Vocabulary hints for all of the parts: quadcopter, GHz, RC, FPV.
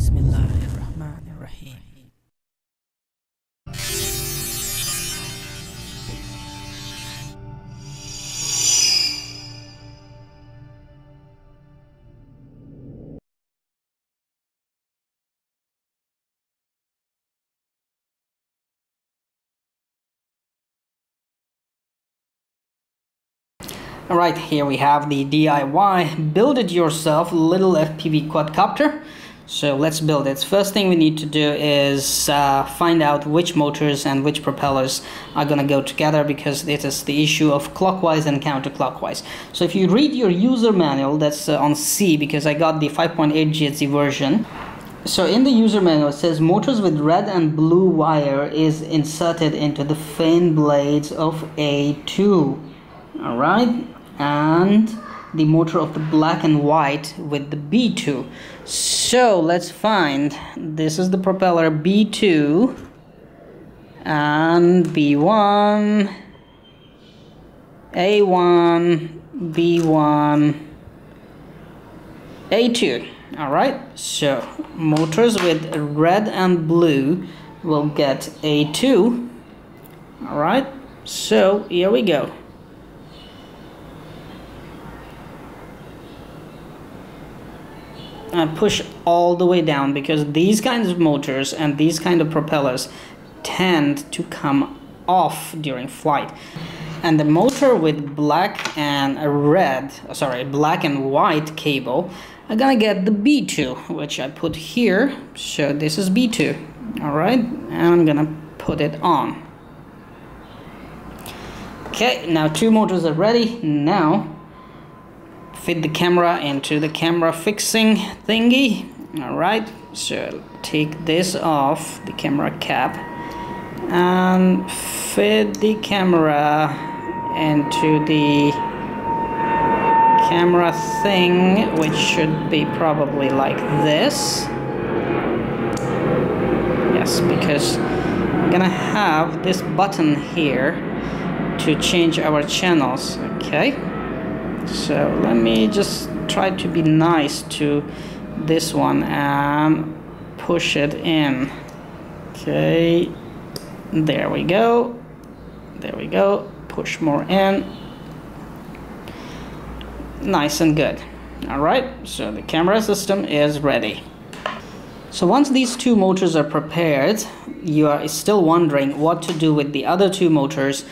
Bismillahirrahmanirrahim. Alright, here we have the DIY build it yourself little FPV quadcopter. So let's build it. First thing we need to do is find out which motors and which propellers are gonna go together, because it is the issue of clockwise and counterclockwise. So if you read your user manual, that's on C, because I got the 5.8 GHz version. So in the user manual it says motors with red and blue wire is inserted into the fan blades of A2. Alright, and the motor of the black and white with the B2. So let's find, this is the propeller B2 and B1, A1, B1, A2. Alright, so motors with red and blue will get A2. Alright, so here we go. And push all the way down, because these kinds of motors and these kind of propellers tend to come off during flight. And the motor with black and red, sorry, black and white cable, I'm gonna get the B2, which I put here. So this is B2, all right, and I'm gonna put it on. Okay, now two motors are ready. Now fit the camera into the camera fixing thingy. Alright, so take this off the camera cap and fit the camera into the camera thing, which should be probably like this. Yes, because I'm gonna have this button here to change our channels. Okay, so let me just try to be nice to this one and push it in. Okay, there we go, there we go. Push more in, nice and good. All right, so the camera system is ready. So once these two motors are prepared, you are still wondering what to do with the other two motors,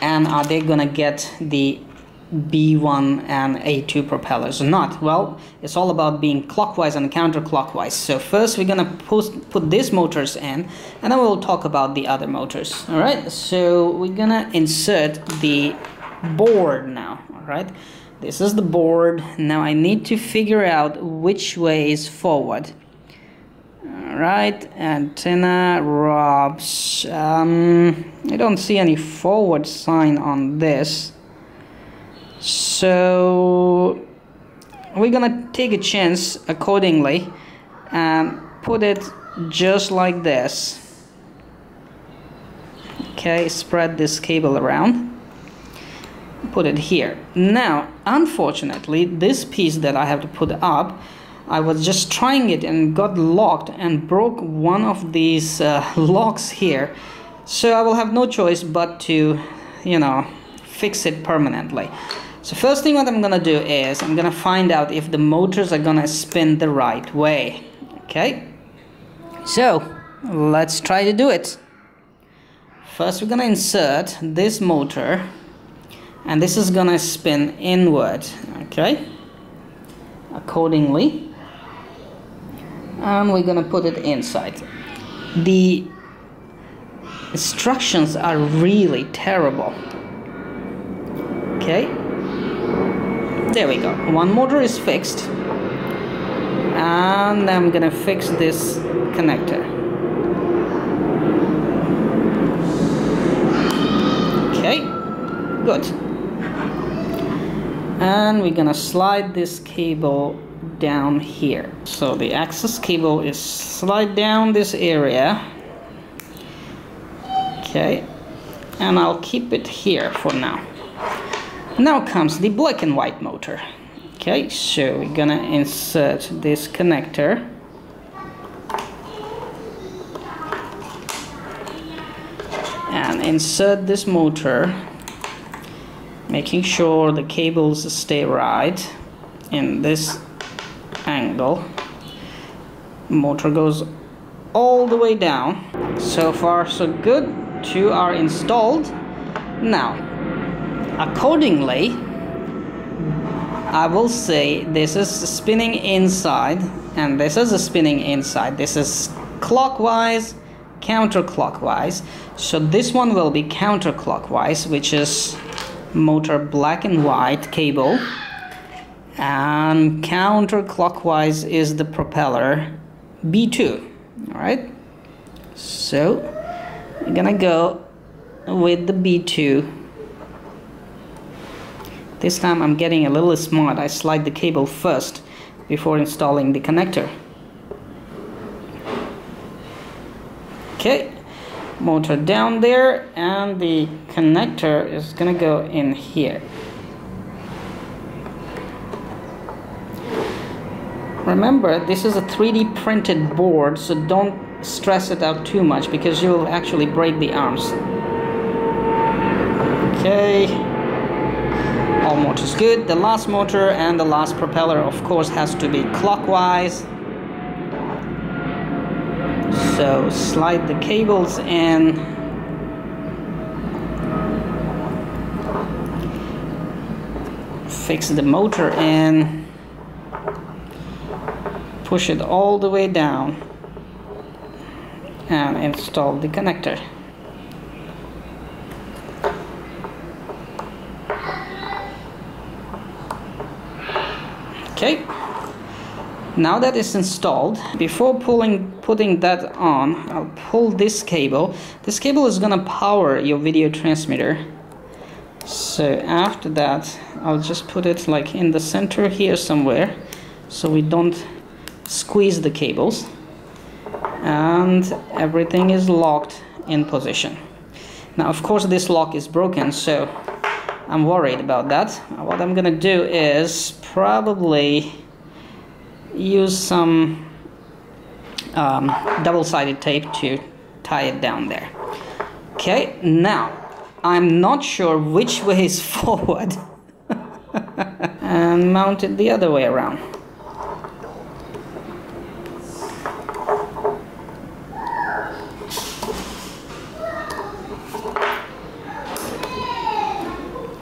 and are they gonna get the B1 and A2 propellers or not? Well, it's all about being clockwise and counterclockwise. So first we're gonna put these motors in, and then we'll talk about the other motors. All right, so we're gonna insert the board now. All right, this is the board. Now I need to figure out which way is forward. All right, antenna robs. I don't see any forward sign on this. So we're gonna take a chance accordingly and put it just like this. Okay, spread this cable around, put it here. Now unfortunately this piece that I have to put up, I was just trying it and got locked and broke one of these locks here, so I will have no choice but to, you know, fix it permanently. So first thing what I'm gonna do is I'm gonna find out if the motors are gonna spin the right way. Okay, so let's try to do it. First we're gonna insert this motor, and this is gonna spin inward. Okay, accordingly, and we're gonna put it inside. The instructions are really terrible. Okay, there we go. One motor is fixed, and I'm gonna fix this connector. Okay, good. And we're gonna slide this cable down here. So the access cable is slide down this area. Okay, and I'll keep it here for now. Now comes the black and white motor. Okay, so we're gonna insert this connector and insert this motor, making sure the cables stay right in this angle. Motor goes all the way down. So far so good, two are installed. Now accordingly I will say this is spinning inside and this is spinning inside. This is clockwise, counterclockwise. So this one will be counterclockwise, which is motor black and white cable, and counterclockwise is the propeller B2. Alright, so I'm gonna go with the B2. This time I'm getting a little smart. I slide the cable first before installing the connector. Okay, motor down there, and the connector is gonna go in here. Remember, this is a 3D printed board, so don't stress it out too much because you will actually break the arms. Okay, all motors good. The last motor and the last propeller, of course, has to be clockwise. So slide the cables in. Fix the motor in. Push it all the way down and install the connector. Okay, now that is installed, before putting that on, I'll pull this cable. This cable is gonna power your video transmitter. So after that, I'll just put it like in the center here somewhere, so we don't squeeze the cables, and everything is locked in position. Now of course this lock is broken, so I'm worried about that. What I'm gonna do is probably use some double-sided tape to tie it down there. Okay, now I'm not sure which way is forward and mount it the other way around.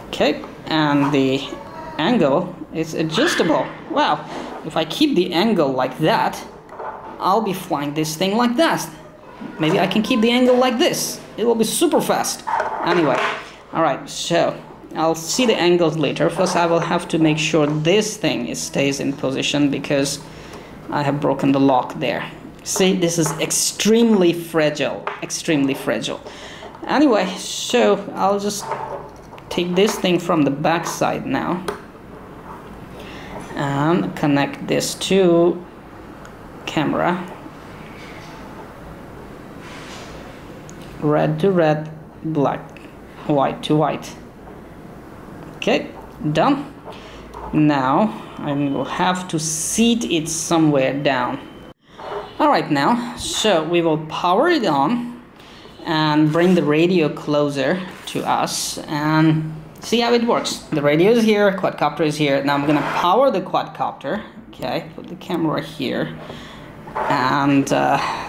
Okay, and the angle is adjustable. Wow, if I keep the angle like that, I'll be flying this thing like that. Maybe I can keep the angle like this. It will be super fast. Anyway, alright, so I'll see the angles later. First I will have to make sure this thing stays in position because I have broken the lock there. See, this is extremely fragile, extremely fragile. Anyway, so I'll just take this thing from the back side now and connect this to camera. Red to red, black, white to white. Okay, done. Now I will have to seat it somewhere down. All right, now so we will power it on and bring the radio closer to us and see how it works. The radio is here, quadcopter is here. Now I'm gonna power the quadcopter. Okay, put the camera here and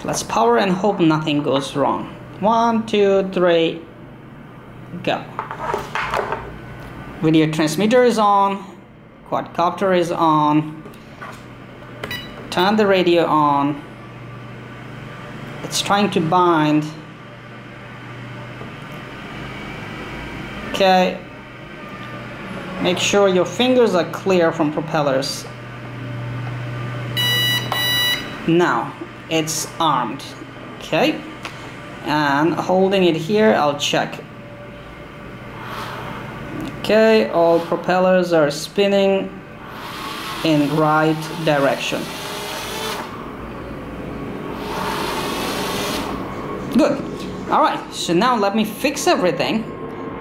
let's power and hope nothing goes wrong. 1, 2, 3, go. Video transmitter is on, quadcopter is on, turn the radio on. It's trying to bind. Okay, make sure your fingers are clear from propellers. Now it's armed. Okay, and holding it here, I'll check. Okay, all propellers are spinning in right direction. Good. All right, so now let me fix everything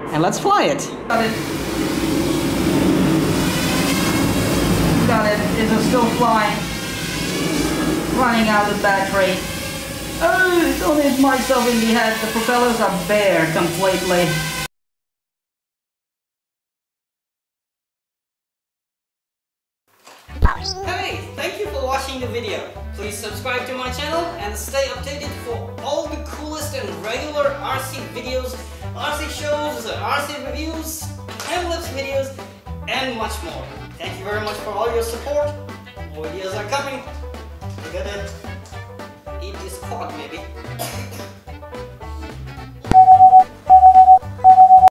and let's fly it. Got it. Got it. It's still flying. Running out of battery. Oh, don't hit myself in the head. The propellers are bare completely. Hey, thank you for watching the video. Please subscribe to my channel and stay updated for all the coolest and regular RC videos, RC shows, RC reviews, time-lapse videos, and much more. Thank you very much for all your support. More videos are coming. Look at it. Eat this quad, maybe.